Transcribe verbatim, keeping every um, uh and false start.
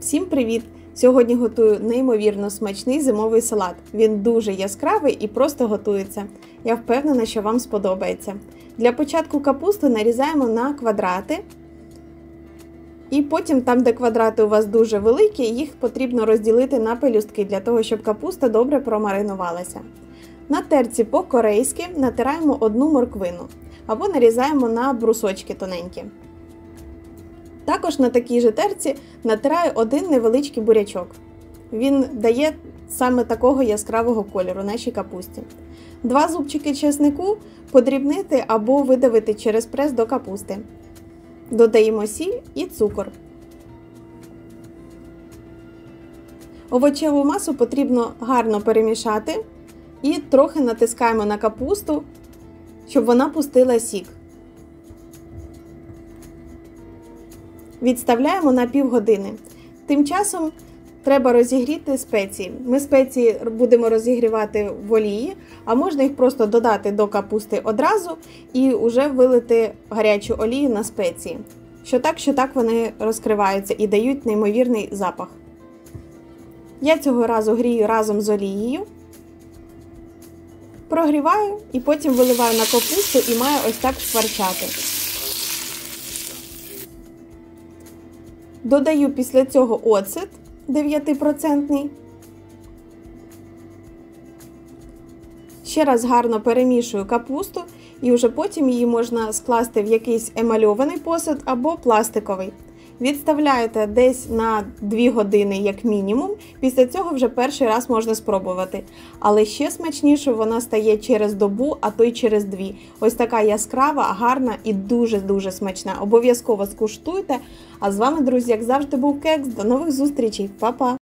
Всім привіт! Сьогодні готую неймовірно смачний зимовий салат. Він дуже яскравий і просто готується. Я впевнена, що вам сподобається. Для початку капусту нарізаємо на квадрати. І потім, там де квадрати у вас дуже великі, їх потрібно розділити на пелюстки, для того, щоб капуста добре промаринувалася. На терці по-корейськи натираємо одну морквину. Або нарізаємо на брусочки тоненькі. Також на такій же терці натираю один невеличкий бурячок. Він дає саме такого яскравого кольору нашій капусті. Два зубчики чеснику подрібнити або видавити через прес до капусти. Додаємо сіль і цукор. Овочеву масу потрібно гарно перемішати і трохи натискаємо на капусту, щоб вона пустила сік. Відставляємо на півгодини. Тим часом треба розігріти спеції. Ми спеції будемо розігрівати в олії, а можна їх просто додати до капусти одразу і вже вилити гарячу олію на спеції. Що так, що так вони розкриваються і дають неймовірний запах. Я цього разу грію разом з олією. Прогріваю і потім виливаю на капусту і маю ось так шкварчати. Додаю після цього оцет дев'ять відсотків. Ще раз гарно перемішую капусту і вже потім її можна скласти в якийсь емальований посуд або пластиковий. Відставляєте десь на дві години як мінімум, після цього вже перший раз можна спробувати. Але ще смачнішою вона стає через добу, а то й через дві. Ось така яскрава, гарна і дуже-дуже смачна. Обов'язково скуштуйте. А з вами, друзі, як завжди, був Кекс. До нових зустрічей. Па-па!